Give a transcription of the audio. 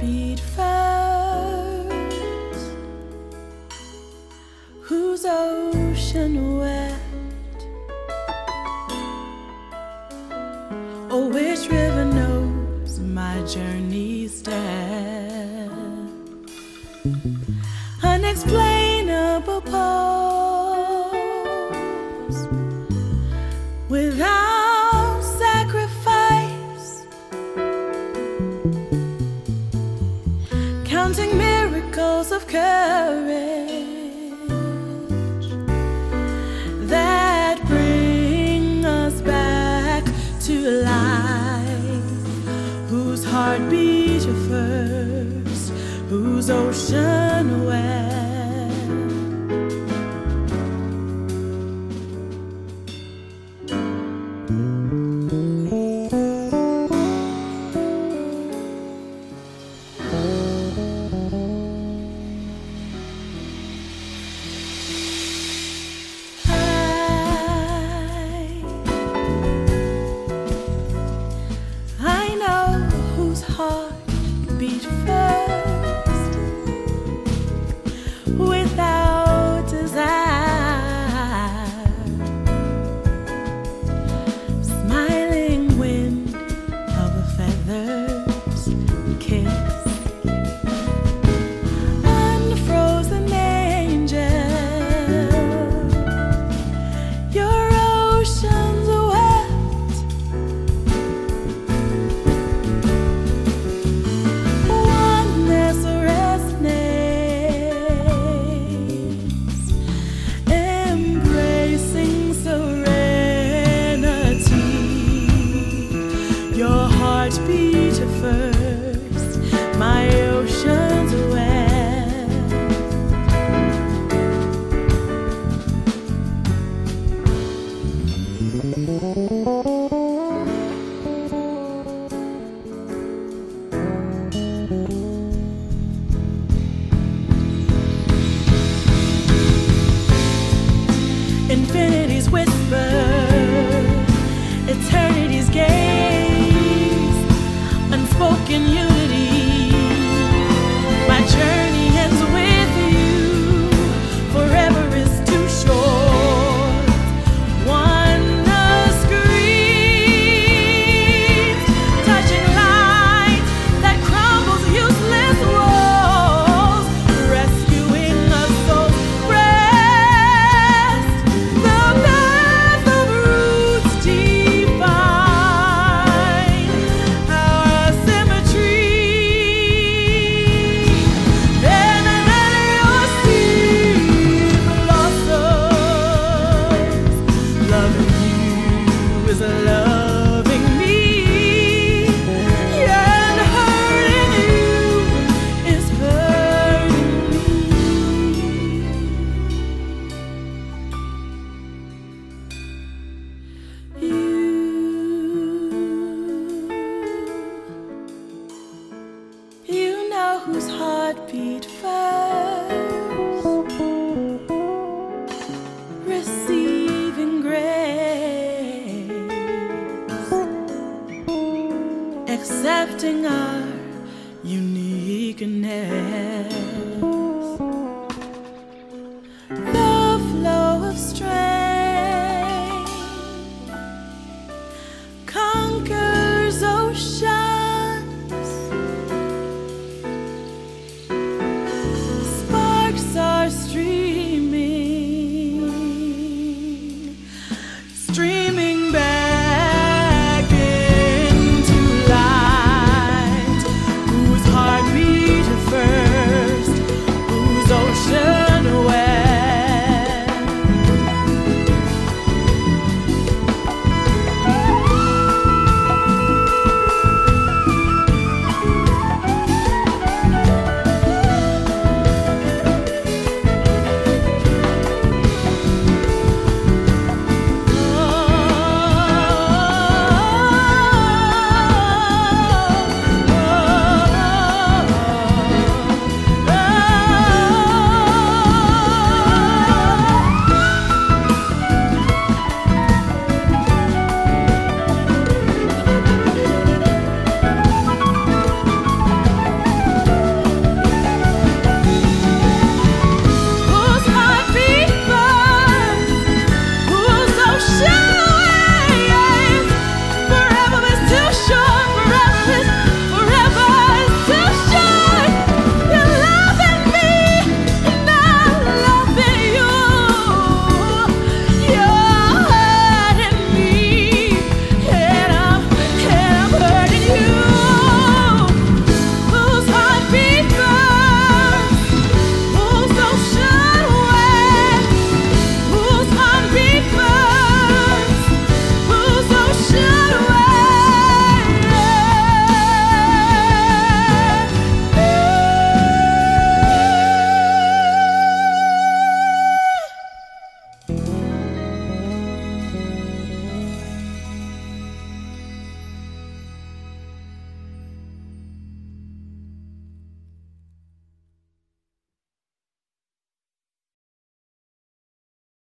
heartbeat first, whose ocean wept, or which river knows my journey's depth? Unexplainable pose, without counting miracles of courage that bring us back to life, whose heartbeat first, whose ocean heartbeat first, without desire, smiling wind of a feather's kiss, unfrozen angel, your oceans beat first, my ocean's web. Infinity's whisper, eternity's gaze, in unity, my journey ends with you. Forever is too short. Wonder screams, touching light that crumbles useless walls, rescuing us all. Rest the path of roots divine. Whose heartbeat first, receiving grace, accepting us.